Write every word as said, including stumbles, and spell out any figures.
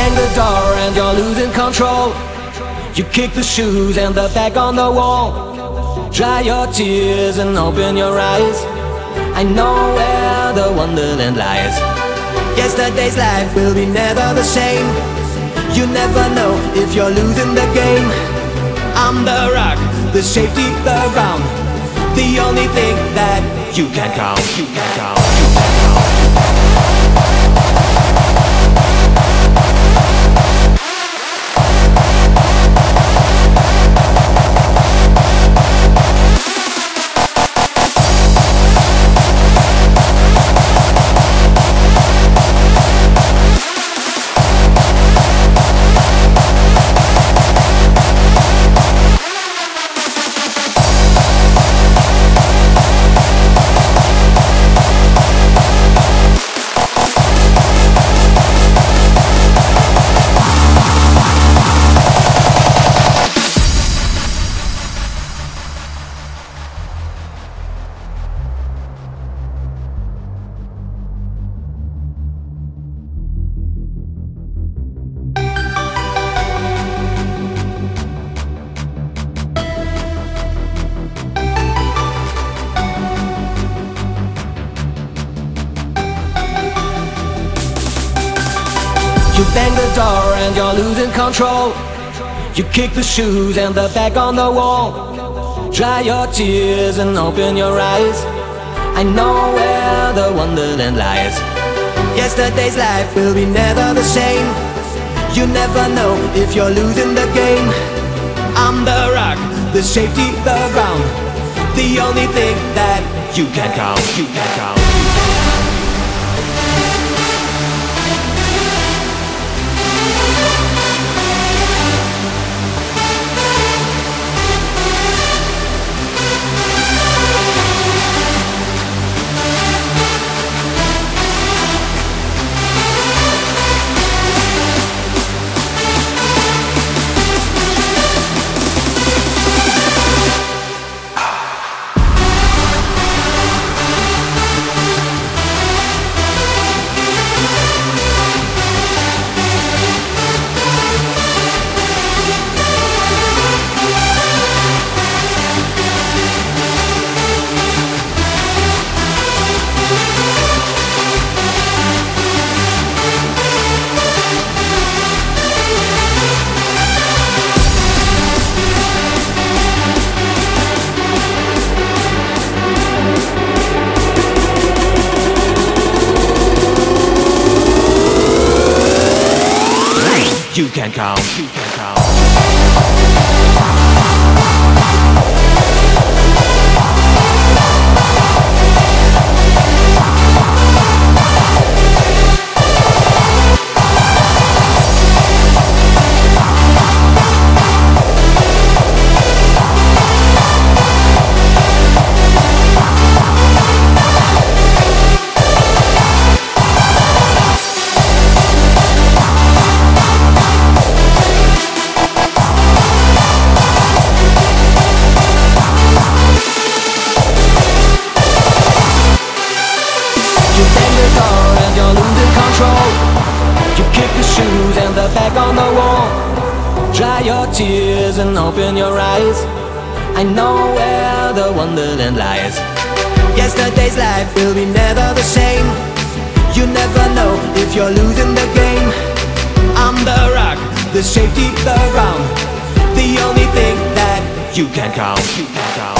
bang the door and you're losing control. You kick the shoes and the back on the wall. Dry your tears and open your eyes. I know where the wonderland lies. Yesterday's life will be never the same. You never know if you're losing the game. I'm the rock, the safety, the ground, the only thing that you can count. You can count. You bang the door and you're losing control. You kick the shoes and the back on the wall. Dry your tears and open your eyes. I know where the wonderland lies. Yesterday's life will be never the same. You never know if you're losing the game. I'm the rock, the safety, the ground, the only thing that you can count. You can count. You can count, you can count. And the back on the wall. Dry your tears and open your eyes. I know where the wonderland lies. Yesterday's life will be never the same. You never know if you're losing the game. I'm the rock, the safety, the ground, the only thing that you can count. You can count.